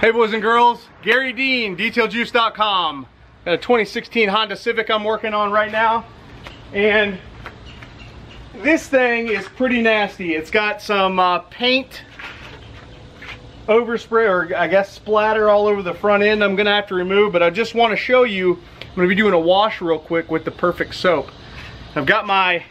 Hey boys and girls, Gary Dean, DetailJuice.com. Got a 2016 Honda Civic I'm working on right now. And this thing is pretty nasty. It's got some paint overspray, or I guess splatter, all over the front end I'm gonna have to remove, but I just wanna show you, I'm gonna be doing a wash real quick with the Perfect Soap. I've got I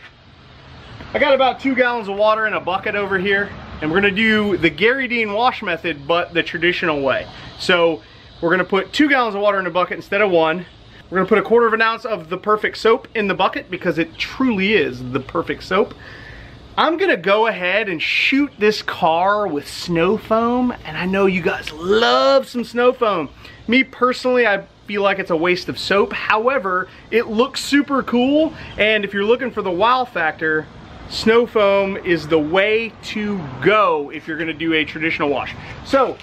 got about 2 gallons of water in a bucket over here, and we're gonna do the Gary Dean wash method, but the traditional way. So we're gonna put 2 gallons of water in a bucket instead of one. We're gonna put 1/4 ounce of the Perfect Soap in the bucket because it truly is the perfect soap. I'm gonna go ahead and shoot this car with snow foam, and I know you guys love some snow foam. Me personally, I feel like it's a waste of soap. However, it looks super cool, and if you're looking for the wow factor, snow foam is the way to go if you're gonna do a traditional wash. So,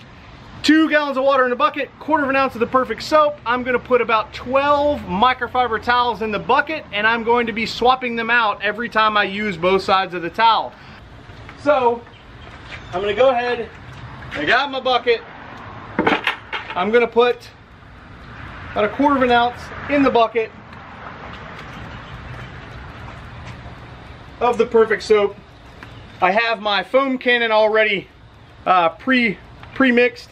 2 gallons of water in a bucket, 1/4 ounce of the Perfect Soap. I'm gonna put about 12 microfiber towels in the bucket, and I'm going to be swapping them out every time I use both sides of the towel. So, I'm gonna go ahead, I got my bucket. I'm gonna put about 1/4 ounce in the bucket of the Perfect Soap. I have my foam cannon already pre-mixed.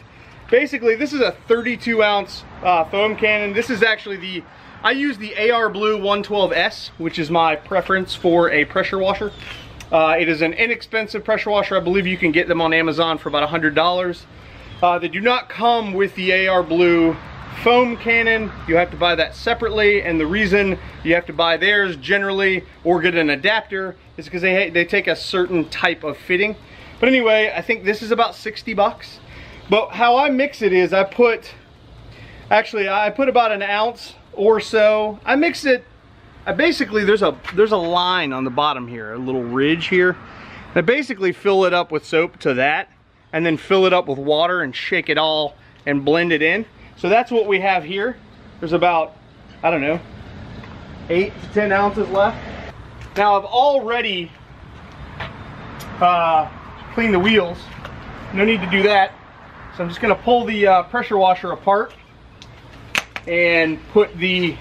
Basically, this is a 32-ounce foam cannon. This is actually I use the AR Blue 112 S, which is my preference for a pressure washer. It is an inexpensive pressure washer. I believe you can get them on Amazon for about $100. They do not come with the AR Blue foam cannon. You have to buy that separately, and the reason you have to buy theirs generally or get an adapter is because they take a certain type of fitting. But anyway, I think this is about 60 bucks. But how I mix it is I put about 1 ounce or so. I mix it, basically there's a line on the bottom here, a little ridge here. I basically fill it up with soap to that, and then fill it up with water and shake it all and blend it in. So that's what we have here. There's about, I don't know, 8 to 10 ounces left. Now I've already cleaned the wheels. No need to do that. So I'm just gonna pull the pressure washer apart and put the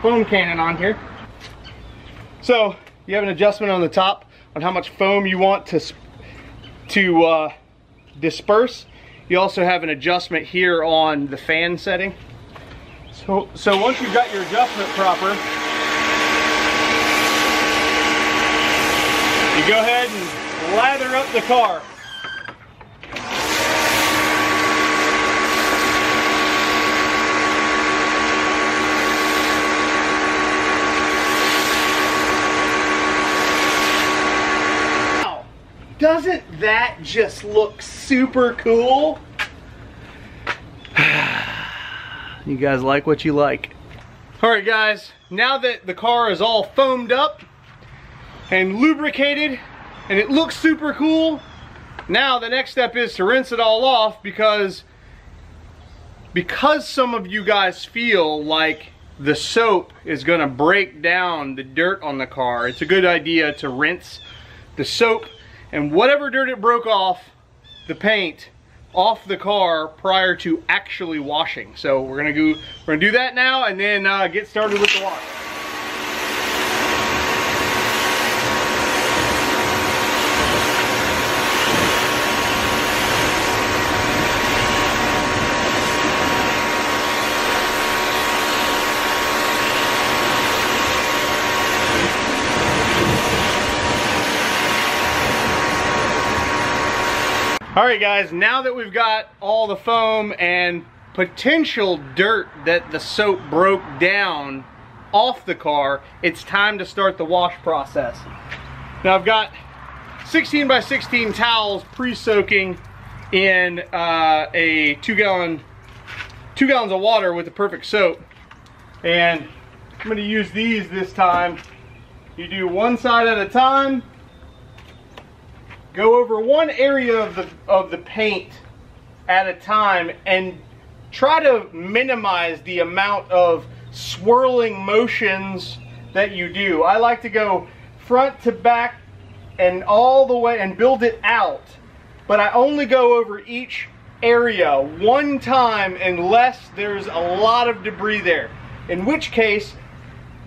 foam cannon on here. So you have an adjustment on the top on how much foam you want to disperse. You also have an adjustment here on the fan setting. So once you've got your adjustment proper, you go ahead and lather up the car. Wow, doesn't that just look super cool? You guys like what you like. All right guys, now that the car is all foamed up and lubricated and it looks super cool, now the next step is to rinse it all off, because some of you guys feel like the soap is gonna break down the dirt on the car. It's a good idea to rinse the soap and whatever dirt it broke off the paint off the car prior to actually washing. So we're gonna do that now, and then get started with the wash. All right guys, now that we've got all the foam and potential dirt that the soap broke down off the car, it's time to start the wash process. Now I've got 16 by 16 towels pre-soaking in a 2 gallons of water with the Perfect Soap. And I'm gonna use these this time. You do one side at a time. Go over one area of the paint at a time and try to minimize the amount of swirling motions that you do. I like to go front to back and all the way and build it out but I only go over each area one time unless there's a lot of debris there, in which case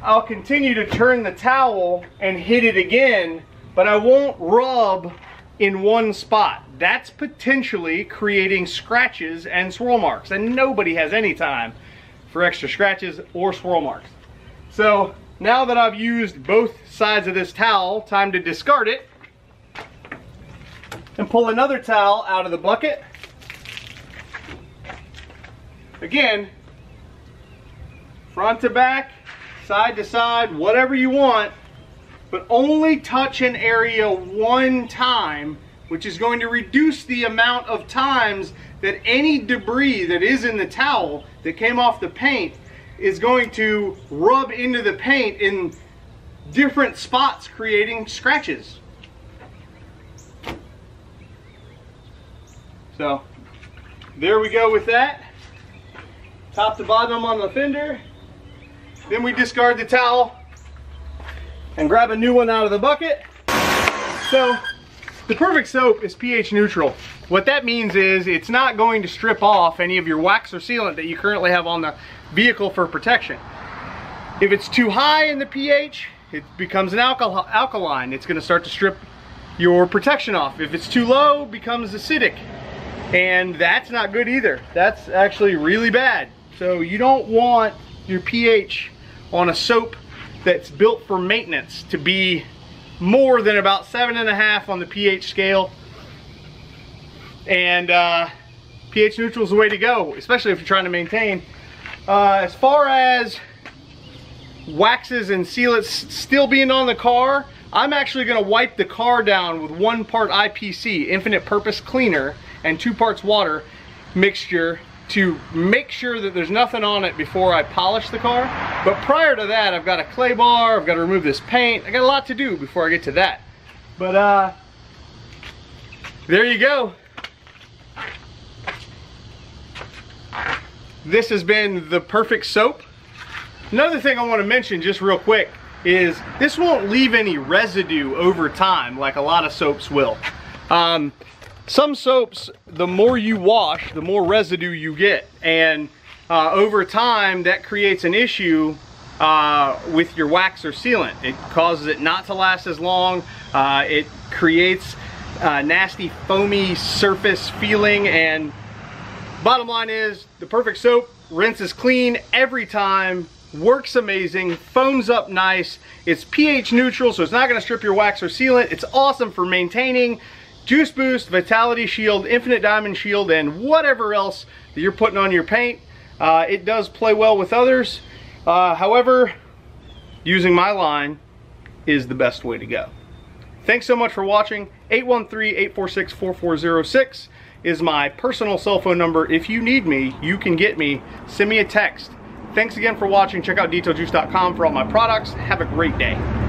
I'll continue to turn the towel and hit it again, but I won't rub in one spot. That's potentially creating scratches and swirl marks, and nobody has any time for extra scratches or swirl marks. So now that I've used both sides of this towel, time to discard it and pull another towel out of the bucket. Again, front to back, side to side, whatever you want, but only touch an area one time, which is going to reduce the amount of times that any debris that is in the towel that came off the paint is going to rub into the paint in different spots, creating scratches. So there we go with that. Top to bottom on the fender. Then we discard the towel and grab a new one out of the bucket. So the Perfect Soap is pH neutral. What that means is it's not going to strip off any of your wax or sealant that you currently have on the vehicle for protection. If it's too high in the pH, it becomes an alkaline. It's going to start to strip your protection off. If it's too low, it becomes acidic. And that's not good either. That's actually really bad. So you don't want your pH on a soap that's built for maintenance to be more than about 7.5 on the pH scale. And pH neutral is the way to go, especially if you're trying to maintain. As far as waxes and sealants still being on the car, I'm actually going to wipe the car down with 1 part IPC, Infinite Purpose Cleaner, and 2 parts water mixture to make sure that there's nothing on it before I polish the car. But prior to that, I've got a clay bar, I've got to remove this paint. I got a lot to do before I get to that. But there you go. This has been the Perfect Soap. Another thing I want to mention just real quick is this won't leave any residue over time like a lot of soaps will. Some soaps, the more you wash, the more residue you get, and over time that creates an issue with your wax or sealant. It causes it not to last as long. It creates a nasty foamy surface feeling, and bottom line is the Perfect Soap rinses clean every time, works amazing, foams up nice. It's pH neutral, so it's not going to strip your wax or sealant. It's awesome for maintaining. Juice Boost, Vitality Shield, Infinite Diamond Shield, and whatever else that you're putting on your paint. It does play well with others. However, using my line is the best way to go. Thanks so much for watching. 813-846-4406 is my personal cell phone number. If you need me, you can get me. Send me a text. Thanks again for watching. Check out DetailJuice.com for all my products. Have a great day.